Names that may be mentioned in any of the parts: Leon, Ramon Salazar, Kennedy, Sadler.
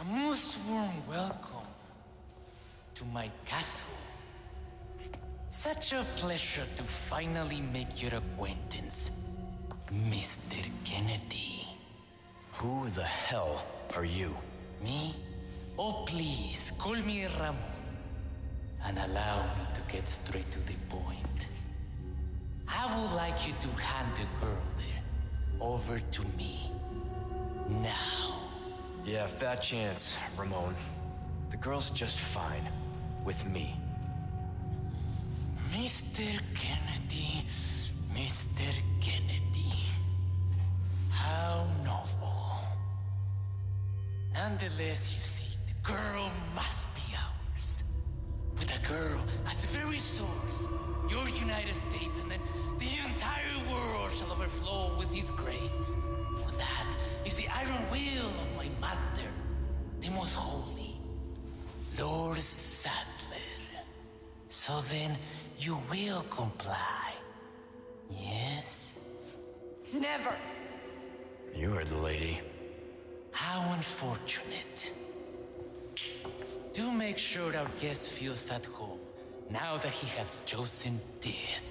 A most warm welcome to my castle. Such a pleasure to finally make your acquaintance, Mr. Kennedy. Who the hell are you? Me? Oh, please, call me Ramon, and allow me to get straight to the point. I would like you to hand the girl there over to me, now. Yeah, fat chance, Ramon. The girl's just fine with me. Mr. Kennedy, Mr. Kennedy. How novel. Nonetheless, you see, the girl must be ours. With a girl as the very source, your United States, and then the entire world shall overflow with his grace. For that is the iron will of my master, the most holy, Lord Sadler. So then, you will comply, yes? Never! You heard the lady. How unfortunate. Do make sure our guest feels at home, now that he has chosen death.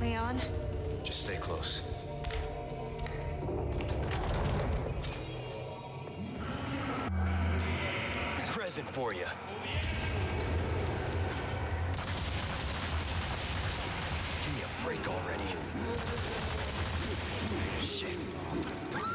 Leon? Just stay close. Present for you. Give me a break already. Shit.